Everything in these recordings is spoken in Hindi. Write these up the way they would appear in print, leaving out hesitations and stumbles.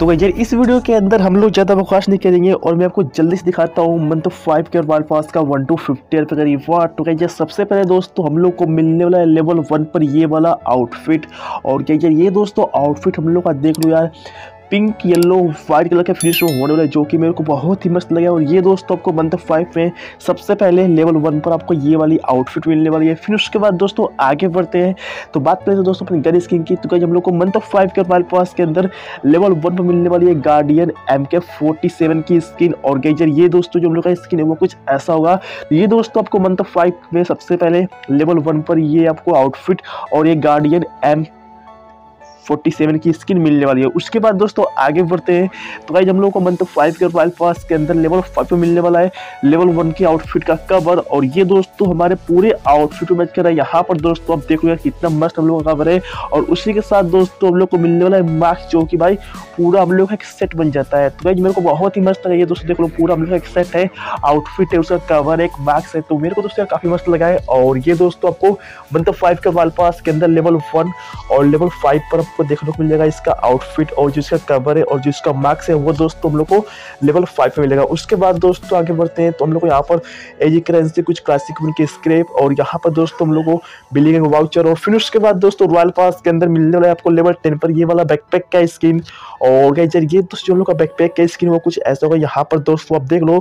तो भाई यार इस वीडियो के अंदर हम लोग ज़्यादा बकवास नहीं करेंगे और मैं आपको जल्दी से दिखाता हूँ मंथ 5 के वाल पास का 1 to 50 पे करीब वाह। तो क्या यार सबसे पहले दोस्तों हम लोग को मिलने वाला है लेवल 1 पर ये वाला आउटफिट। और क्या यार ये दोस्तों आउटफिट हम लोग का देख लो यार, पिंक येलो वाइट कलर के फिनिश होने वाला है, जो कि मेरे को बहुत ही मस्त लगे। और ये दोस्तों आपको मंथ 5 में सबसे पहले लेवल 1 पर आपको ये वाली आउटफिट मिलने वाली है। फिर उसके बाद दोस्तों आगे बढ़ते हैं तो बात करें तो दोस्तों अपनी गन स्किन की। तो क्या हम लोग को मंथ 5 के हमारे पास के अंदर लेवल 1 पर मिलने वाली है गार्डियन MK47 की स्किन। और गैजर ये दोस्तों जो हम लोग का स्किन है वो कुछ ऐसा होगा। ये दोस्तों आपको मंथ 5 में सबसे पहले लेवल 1 पर ये आपको आउटफिट और ये गार्डियन MK47 की स्किन मिलने वाली है। उसके बाद दोस्तों आगे बढ़ते हैं तो गाइस हम लोगों को मंथ 5 के रॉयल पास के अंदर लेवल 5 पे मिलने वाला है लेवल 1 की आउटफिट का कवर। और ये दोस्तों हमारे पूरे आउटफिट में मैच कर रहा है। यहाँ पर दोस्तों आप देखो यार कितना मस्त हम लोग का कवर है। और उसी के साथ दोस्तों हम लोग को मिलने वाला है मास्क, जो कि भाई पूरा हम लोग का एक सेट बन जाता है। तो गाइस मेरे को बहुत ही मस्त लगा। ये दोस्तों देख लो पूरा हम लोग का एक सेट है, आउटफिट है, उसका कवर, एक मास्क है। तो मेरे को दोस्तों काफ़ी मस्त लगा है। और ये दोस्तों आपको मंथ 5 के रॉयल पास के अंदर लेवल 1 और लेवल 5 पर को देखने को मिलेगा इसका आउटफिट और जो इसका कवर है और जो इसका मार्क्स है वो दोस्तों हम लोग को लेवल 5 पे मिलेगा। उसके बाद दोस्तों आगे बढ़ते हैं तो हम लोग को यहाँ पर एजी करेंसी कुछ क्लासिक उनके स्क्रैप और यहाँ पर दोस्तों हम लोग को बिलिंग वाउचर। और फिर उसके बाद दोस्तों रॉयल पास के अंदर मिलने वाला है आपको लेवल 10 पर ये वाला बैकपैक का स्किन। और गाइस यार ये दोस्तों जो हम लोग का बैकपैक का स्किन वो कुछ ऐसा होगा। यहाँ पर दोस्तों आप देख लो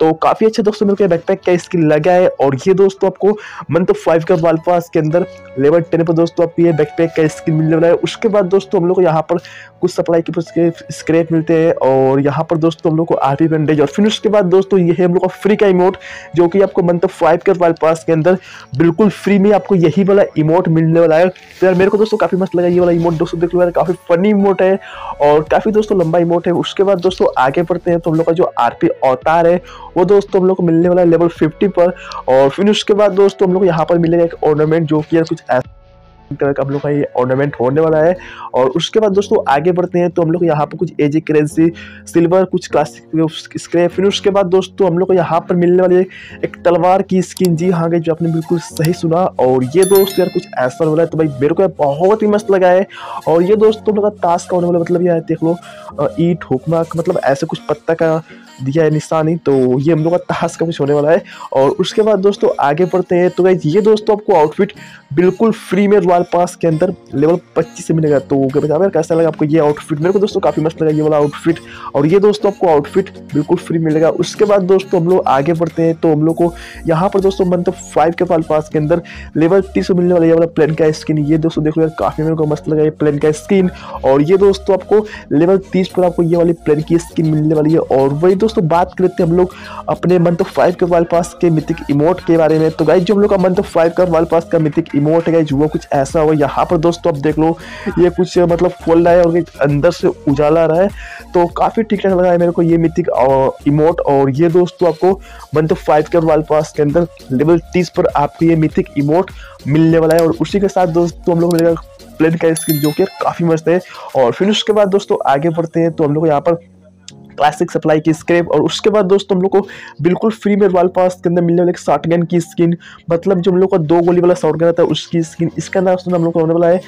तो काफ़ी अच्छा दोस्तों मेरे को बैकपैक का स्किन लगा है। और ये दोस्तों आपको मंथ 5 का रॉयल पास के अंदर लेवल 10 पर दोस्तों आपको ये बैकपैक का स्किन मिलने वाला है। उसके बाद दोस्तों हम लोग को यहाँ पर कुछ सप्लाई के स्क्रैप मिलते हैं और यहाँ पर दोस्तों हम लोग को RP बैंडेज। और फिर उसके बाद दोस्तों ये है हम लोग का फ्री का इमोट, जो कि आपको मंथ 5 के रॉयल पास के अंदर बिल्कुल फ्री में आपको यही वाला इमोट मिलने वाला है। तो यार मेरे को दोस्तों काफ़ी मस्त लगा ये वाला इमोट। दोस्तों देख लो यार काफ़ी फनी इमोट है और काफ़ी दोस्तों लंबा इमोट है। उसके बाद दोस्तों आगे बढ़ते हैं तो हम लोग का जो RP अवतार है वो दोस्तों हम लोग को मिलने वाला है लेवल 50 पर। और फिर उसके बाद दोस्तों हम लोग यहाँ पर मिलेगा एक ऑर्नामेंट, जो कि यार कुछ तरह का हम लोग का ये ऑर्नामेंट होने वाला है। और उसके बाद दोस्तों आगे बढ़ते हैं तो हम लोग यहाँ पर कुछ एजी करेंसी सिल्वर कुछ क्लासिक स्क्रैप। फिर उसके बाद दोस्तों हम लोग को यहाँ पर मिलने वाली एक तलवार की स्किन। जी हाँ गई जो आपने बिल्कुल सही सुना। और ये दोस्त यार कुछ ऐसा हो रहा है तो भाई मेरे को बहुत ही मस्त लगा है। और ये दोस्तों हम लोग का टास्क होने वाला मतलब यार देख लो ईट हुक्मा मतलब ऐसे कुछ पत्ता का दिया है निशानी, तो ये हम लोग का टास्क का कुछ होने वाला है। और उसके बाद दोस्तों आगे बढ़ते हैं तो गाइस ये दोस्तों आपको आउटफिट बिल्कुल फ्री में रॉयल पास के अंदर लेवल 25 से मिलेगा। तो बताओ यार कैसा लगा आपको ये आउटफिट? मेरे को दोस्तों काफ़ी मस्त लगा ये वाला आउटफिट। और ये दोस्तों आपको आउटफिट बिल्कुल फ्री मिलेगा। उसके बाद दोस्तों हम लोग आगे बढ़ते हैं तो हम लोग को यहाँ पर दोस्तों मंथ 5 के रॉयल पास के अंदर लेवल 30 से मिलने वाला ये वाला प्लेन का स्किन। ये दोस्तों देखो यार काफ़ी मेरे को मस्त लगा ये प्लेन का स्किन। और ये दोस्तों आपको लेवल 30 पर आपको ये वाली प्लेन की स्किन मिलने वाली है। और वही दोस्तों बात करते हैं हम लोग अपने मंथ 5 के रॉयल पास के मिथिक इमोट के बारे में। तो गाइस जो हम लोग का मंथ 5 का रॉयल पास का मिथिक इमोट है गाइस वो कुछ ऐसा होगा। यहाँ पर दोस्तों आप देख लो ये कुछ मतलब खोल रहा है और अंदर से उजाला रहा है, तो काफ़ी ठीक ठाक लग रहा है मेरे को ये मिथिक इमोट। और ये दोस्तों आपको मंथ 5 के रॉयल पास के अंदर लेवल 30 पर आपको ये मिथिक इमोट मिलने वाला है। और उसी के साथ दोस्तों हम लोग मिलेगा प्लेन का स्किन, जो कि काफ़ी मस्त है। और फिर उसके बाद दोस्तों आगे बढ़ते हैं तो हम लोग यहाँ पर क्लासिक सप्लाई की स्क्रैप। और उसके बाद दोस्तों हम लोग को बिल्कुल फ्री में रॉयल पास के अंदर मिलने वाले शॉटगन की स्किन, मतलब जो हम लोग का 2 गोली वाला शॉटगन आता है उसकी स्किन। इसका नाम सुना हम लोग का होने वाला है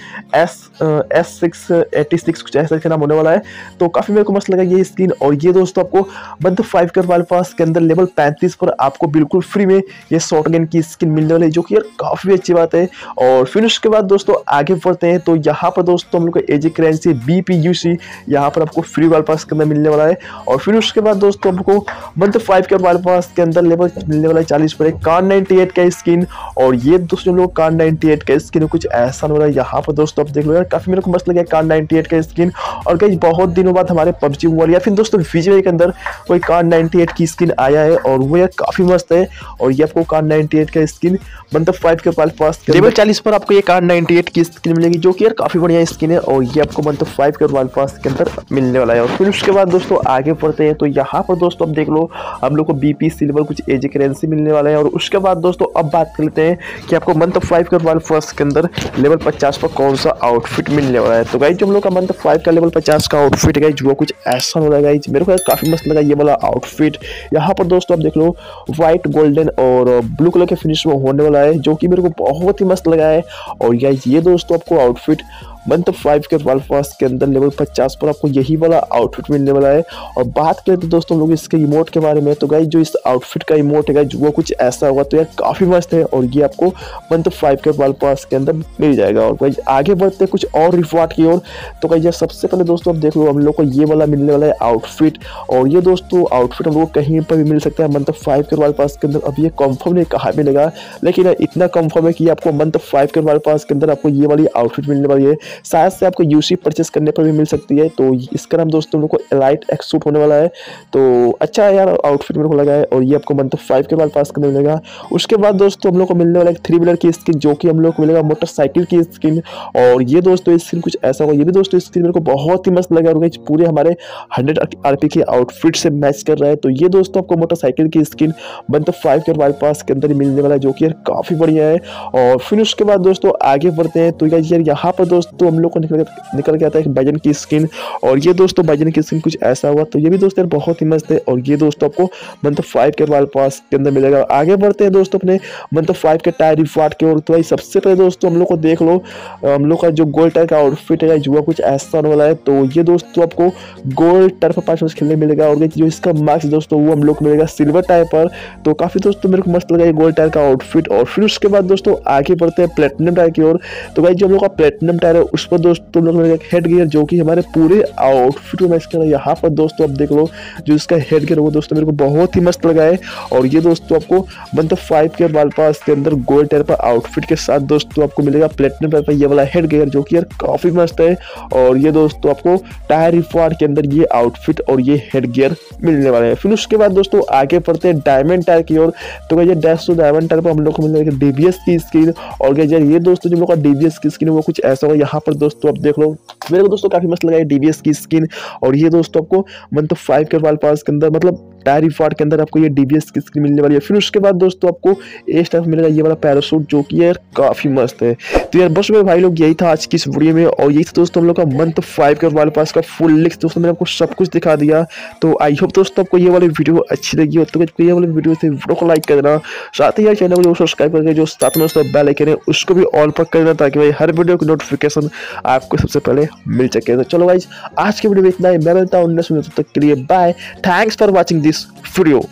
S686 कुछ ऐसा इसका नाम होने वाला है। तो काफ़ी मेरे को मस्त लगा ये स्किन। और ये दोस्तों आपको मंथ 5 के रॉयल पास के अंदर लेवल 35 पर आपको बिल्कुल फ्री में ये शॉटगन की स्किन मिलने वाली है, जो कि यार काफ़ी अच्छी बात है। और फिर उसके बाद दोस्तों आगे बढ़ते हैं तो यहाँ पर दोस्तों हम लोग को एजी करेंसी BPUC यहाँ पर आपको फ्री रॉयल पास के अंदर मिलने वाला है। और फिर उसके बाद दोस्तों हमको मंथ 5 के रॉयल पास के अंदर लेवल मिलने वाला 40 पर एक कार 98 का स्किन। और ये दोस्तों हम लोग कार 98 का स्किन कुछ ऐसा हो रहा है। यहाँ पर दोस्तों आप देख लो यार काफ़ी मेरे को मस्त लगा कार 98 का स्किन। और कई बहुत दिनों बाद हमारे PUBG मोबाइल या फिर दोस्तों VGA के अंदर कोई कार 98 की स्किन आया है और वो यार काफ़ी मस्त है। और ये आपको कार 98 का स्किन मंथ 5 के रॉयल पास लेवल 40 पर आपको ये कार 98 की स्किन मिलेगी, जो कि यार काफ़ी बढ़िया स्किन है। और ये आपको मंथ 5 के रॉयल पास के अंदर मिलने वाला है। और फिर उसके बाद दोस्तों आगे बढ़ते हैं तो यहाँ पर दोस्तों आप देख लो हम लोग को BP सिल्वर कुछ एजी करेंसी मिलने वाला है। और उसके बाद दोस्तों अब बात कर लेते हैं कि आपको मंथ 5 के रॉयल पास के अंदर लेवल 50 पर कौन सा आउटफिट मिलने वाला है। तो गाइस जो हम लोग का मंथ 5 का लेवल 50 का आउटफिट गाइस वो कुछ ऐसा हो रहा है। गाइस मेरे को काफ़ी मस्त लगा ये वाला आउटफिट। यहाँ पर दोस्तों आप देख लो व्हाइट गोल्डन और ब्लू कलर के फिनिश में होने वाला है, जो कि मेरे को बहुत ही मस्त लगा है। और गाइस ये दोस्तों आपको आउटफिट मंथ 5 के वालफास के अंदर लेवल 50 पर आपको यही वाला आउटफिट मिलने वाला है। और बात करें तो दोस्तों लोग इसके इमोट के बारे में, तो गाइस जो इस आउटफिट का इमोट है गाइस वो कुछ ऐसा होगा, तो यार काफ़ी मस्त है और ये आपको मंथ 5 के वालफास के अंदर मिल जाएगा। और गाइस आगे बढ़ते हैं कुछ और रिवार्ड की ओर। तो गाइस यार सबसे पहले दोस्तों आप देख लो हम लोग को ये वाला मिलने वाला है आउटफिट, और ये दोस्तों आउटफिट हम लोग कहीं पर भी मिल सकता है मंथ 5 के वालफास के अंदर। अब ये कन्फर्म नहीं कहाँ मिलेगा, लेकिन इतना कन्फर्म है कि आपको मंथ 5 के वालफास के अंदर आपको ये वाली आउटफिट मिलने वाली है। शायद से आपको यूसी परचेस करने पर भी मिल सकती है। तो इसका नाम दोस्तों हम लोग को एलाइट एक्सूट होने वाला है। तो अच्छा है यार आउटफिट मेरे को लगा है, और ये आपको मंथ 5 के वालफास के अंदर मिलेगा। उसके बाद दोस्तों हम लोग को मिलने वाला एक 3 व्हीलर की स्किन, जो कि हम लोग को मिलेगा मोटरसाइकिल की स्किन। और ये दोस्तों स्किन कुछ ऐसा होगा, ये भी दोस्तों स्किन मेरे को बहुत ही मस्त लगा और पूरे हमारे 100 RP के आउटफिट से मैच कर रहा है। तो ये दोस्तों आपको मोटरसाइकिल की स्किन मंथ 5 के वालफास के अंदर मिलने वाला है, जो कि यार काफ़ी बढ़िया है। और फिर उसके बाद दोस्तों आगे बढ़ते हैं। तो यार यहाँ पर दोस्तों हम लोग को निकल के आता है बैजन की स्किन, और ये दोस्तों बैजन की स्किन कुछ ऐसा हुआ, तो ये भी दोस्तों बहुत ही मस्त है। और ये दोस्तों आपको मंथ 5 के वालफास के अंदर मिलेगा। आगे बढ़ते हैं दोस्तों अपने मंथ 5 के टायर रिवार्ड की ओर। तो भाई सबसे पहले दोस्तों हम लोग को देख लो, हम लोग का जो गोल्ड टायर का आउटफिट है जो कुछ ऐसा होने वाला है। तो ये दोस्तों आपको गोल्ड टायर पर 5 मैच खेलने मिलेगा, और जो इसका मार्क्स दोस्तों वो हम लोग को मिलेगा सिल्वर टायर पर। तो काफ़ी दोस्तों मेरे को मस्त लगा ये गोल्ड टायर का आउटफिट। और फिर उसके बाद दोस्तों आगे बढ़ते हैं प्लेटिनम टायर की ओर। तो भाई जो हम लोग का प्लेटिनम टायर है उस पर दोस्तों हम लोग मिलेगा एक हेड गियर, जो कि हमारे पूरे आउटफिट में मैच कर रहा है। यहाँ पर दोस्तों आप देख लो जो इसका हेड गियर वो दोस्तों मेरे को बहुत ही मस्त लगा है। और ये दोस्तों आपको मंथ 5 के वालफास के अंदर गोल्ड टायर पर आउटफिट के साथ दोस्तों आपको मिलेगा प्लेटिनम टायर पर ये वाला हेड गियर, जो कि यार काफ़ी मस्त है। और ये दोस्तों आपको टायर रिवार्ड के अंदर ये आउटफिट और ये हेड गियर मिलने वाले हैं। फिर उसके बाद दोस्तों आगे बढ़ते हैं डायमंड टायर की ओर। तो गाइस डायमंड टायर पर हम लोग को मिल रहा है डीबीएस की स्किन, और गाइस ये दोस्तों जो लोग का डीबीएस की स्किन वो कुछ ऐसा होगा। यहाँ पर दोस्तों आप देख लो मेरे को दोस्तों काफ़ी मस्त लगा है डीबीएस की स्किन। और ये दोस्तों आपको मंथ 5 के वालफास के अंदर मतलब टायर रिवार्ड के अंदर आपको ये डीबीएस की स्किन मिलने वाली है। फिर उसके बाद दोस्तों आपको एस टाइप मिलेगा ये वाला पैराशूट, जो कि यार काफ़ी मस्त है। तो यार बस मेरे भाई लोग यही था आज की इस वीडियो में, और यही था दोस्तों हम लोग का मंथ 5 के वालफास का फुल लिस्ट। दोस्तों मैंने आपको सब कुछ दिखा दिया। तो आई होप दोस्तों आपको ये वाली वीडियो अच्छी लगी हो, तो ये वाली वीडियो से वीडियो को लाइक कर देना, साथ ही यार चैनल को सब्सक्राइब करके जो साथ में दोस्तों बेल आइकन है उसको भी ऑल पर कर देना, ताकि भाई हर वीडियो की नोटिफिकेशन आपको सबसे पहले मिल सके। तो चलो भाई आज के वीडियो में इतना ही, मैं मिलता हूँ तब तक के लिए bye. Thanks for watching this video।